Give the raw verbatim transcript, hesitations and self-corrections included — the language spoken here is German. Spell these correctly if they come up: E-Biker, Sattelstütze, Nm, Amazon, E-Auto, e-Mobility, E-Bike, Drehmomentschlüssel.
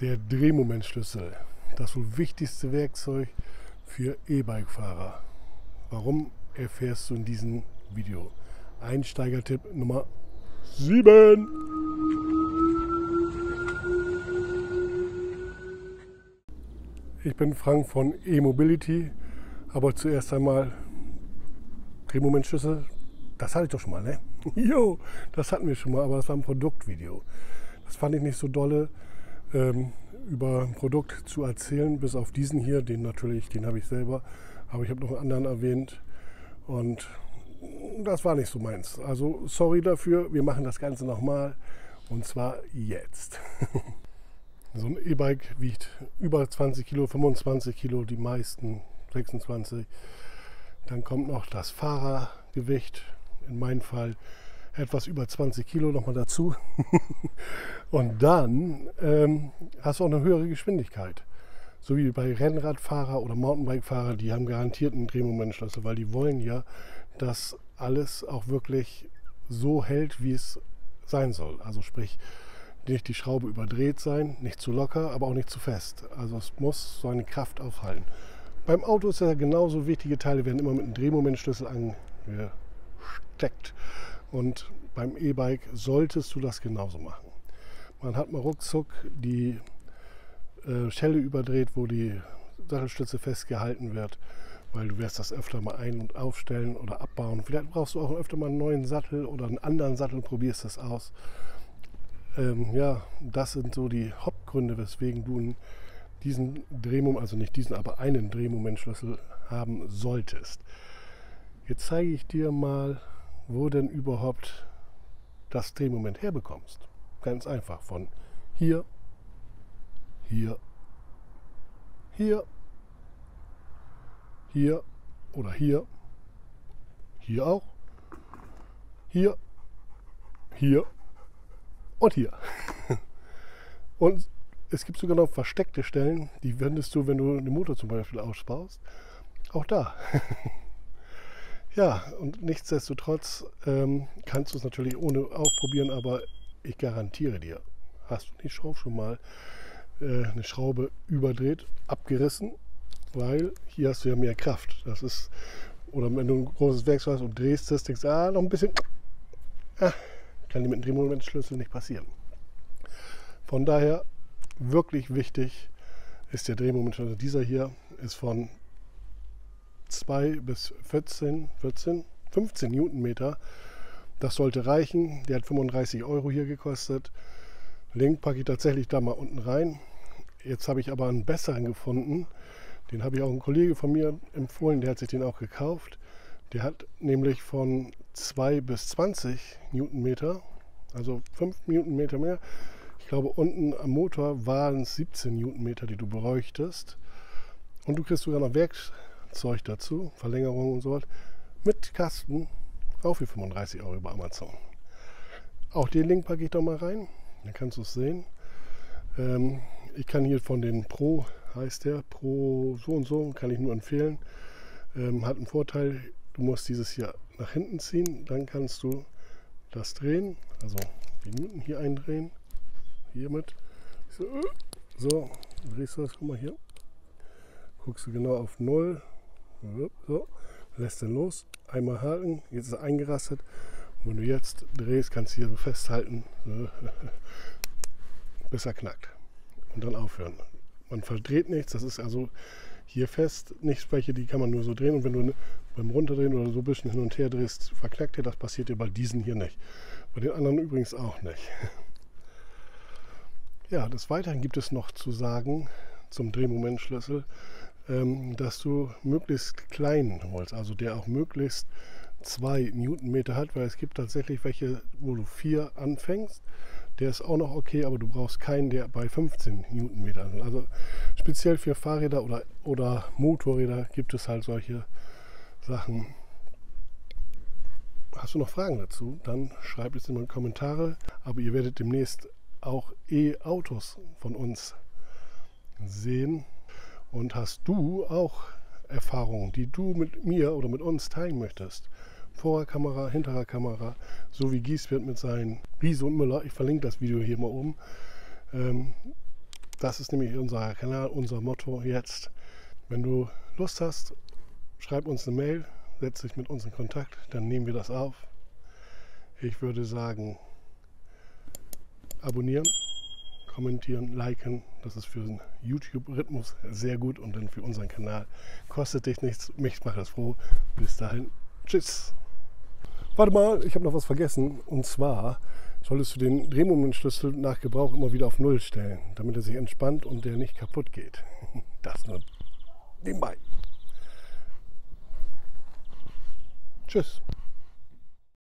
Der Drehmomentschlüssel, das wohl wichtigste Werkzeug für E-Bike-Fahrer. Warum, erfährst du in diesem Video. Einsteigertipp Nummer sieben. Ich bin Frank von e-Mobility, aber zuerst einmal Drehmomentschlüssel. Das hatte ich doch schon mal, ne? Jo, das hatten wir schon mal, aber das war ein Produktvideo. Das fand ich nicht so dolle, über ein Produkt zu erzählen, bis auf diesen hier, den natürlich, den habe ich selber, aber ich habe noch einen anderen erwähnt und das war nicht so meins. Also sorry dafür, wir machen das Ganze nochmal und zwar jetzt. So ein E-Bike wiegt über zwanzig Kilo, fünfundzwanzig Kilo, die meisten sechsundzwanzig. Dann kommt noch das Fahrergewicht, in meinem Fall etwas über zwanzig Kilo nochmal dazu. Und dann ähm, hast du auch eine höhere Geschwindigkeit. So wie bei Rennradfahrer oder Mountainbike-Fahrer, die haben garantiert einen Drehmomentschlüssel, weil die wollen ja, dass alles auch wirklich so hält, wie es sein soll. Also sprich, nicht die Schraube überdreht sein, nicht zu locker, aber auch nicht zu fest. Also es muss so eine Kraft aufhalten. Beim Auto ist ja genauso, wichtige Teile werden immer mit einem Drehmomentschlüssel angesteckt. Und beim E-Bike solltest du das genauso machen. Man hat mal ruckzuck die äh, Schelle überdreht, wo die Sattelstütze festgehalten wird, weil du wirst das öfter mal ein- und aufstellen oder abbauen. Vielleicht brauchst du auch öfter mal einen neuen Sattel oder einen anderen Sattel und probierst das aus. Ähm, ja, das sind so die Hauptgründe, weswegen du diesen Drehmoment, also nicht diesen, aber einen Drehmomentschlüssel haben solltest. Jetzt zeige ich dir mal, wo denn überhaupt das Drehmoment herbekommst. Ganz einfach, von hier, hier, hier, hier oder hier, hier auch, hier, hier und hier. Und es gibt sogar noch versteckte Stellen, die wendest du, wenn du den Motor zum Beispiel ausbaust, auch da. Ja, und nichtsdestotrotz ähm, kannst du es natürlich ohne auch probieren, aber ich garantiere dir, hast du nicht Schraub schon mal äh, eine Schraube überdreht, abgerissen, weil hier hast du ja mehr Kraft. Das ist, oder wenn du ein großes Werkzeug hast und drehst es, denkst du, ah, noch ein bisschen, ah, kann dir mit dem Drehmomentschlüssel nicht passieren. Von daher wirklich wichtig ist der Drehmomentschlüssel. Dieser hier ist von zwei bis vierzehn, vierzehn, fünfzehn Newtonmeter. Das sollte reichen. Der hat fünfunddreißig Euro hier gekostet. Link packe ich tatsächlich da mal unten rein. Jetzt habe ich aber einen besseren gefunden. Den habe ich auch einem Kollege von mir empfohlen. Der hat sich den auch gekauft. Der hat nämlich von zwei bis zwanzig Newtonmeter, also fünf Newtonmeter mehr. Ich glaube, unten am Motor waren es siebzehn Newtonmeter, die du bräuchtest. Und du kriegst sogar noch Werkzeug dazu, Verlängerung und so was, mit Kasten, auch für fünfunddreißig Euro bei Amazon. Auch den Link packe ich doch mal rein, dann kannst du es sehen. Ähm, ich kann hier von den Pro, heißt der, Pro so und so, kann ich nur empfehlen. Ähm, hat einen Vorteil, du musst dieses hier nach hinten ziehen, dann kannst du das drehen, also die Newton hier eindrehen, hiermit. So, so, drehst du das, guck mal hier, guckst du genau auf null. So, lässt den los, einmal halten, jetzt ist er eingerastet und wenn du jetzt drehst, kannst du hier so festhalten, bis er knackt und dann aufhören. Man verdreht nichts, das ist also hier fest, nicht welche, die kann man nur so drehen und wenn du beim Runterdrehen oder so ein bisschen hin und her drehst, verknackt dir, das passiert dir bei diesen hier nicht. Bei den anderen übrigens auch nicht. Ja, des Weiteren gibt es noch zu sagen zum Drehmomentschlüssel, dass du möglichst kleinen holst, also der auch möglichst zwei Newtonmeter hat, weil es gibt tatsächlich welche, wo du vier anfängst, der ist auch noch okay, aber du brauchst keinen, der bei fünfzehn Newtonmeter ist. Also speziell für Fahrräder oder, oder Motorräder gibt es halt solche Sachen. Hast du noch Fragen dazu? Dann schreib es in die Kommentare, aber ihr werdet demnächst auch E-Autos von uns sehen. Und hast du auch Erfahrungen, die du mit mir oder mit uns teilen möchtest? Vorher Kamera, hinterer Kamera, so wie Gieswirt mit seinen Riese und Müller. Ich verlinke das Video hier mal oben. Das ist nämlich unser Kanal, unser Motto jetzt. Wenn du Lust hast, schreib uns eine Mail, setz dich mit uns in Kontakt, dann nehmen wir das auf. Ich würde sagen, abonnieren, kommentieren, liken. Das ist für den YouTube-Rhythmus sehr gut und dann für unseren Kanal. Kostet dich nichts, mich macht das froh. Bis dahin, tschüss. Warte mal, ich habe noch was vergessen. Und zwar solltest du den Drehmomentschlüssel nach Gebrauch immer wieder auf Null stellen, damit er sich entspannt und der nicht kaputt geht. Das nur nebenbei. Tschüss.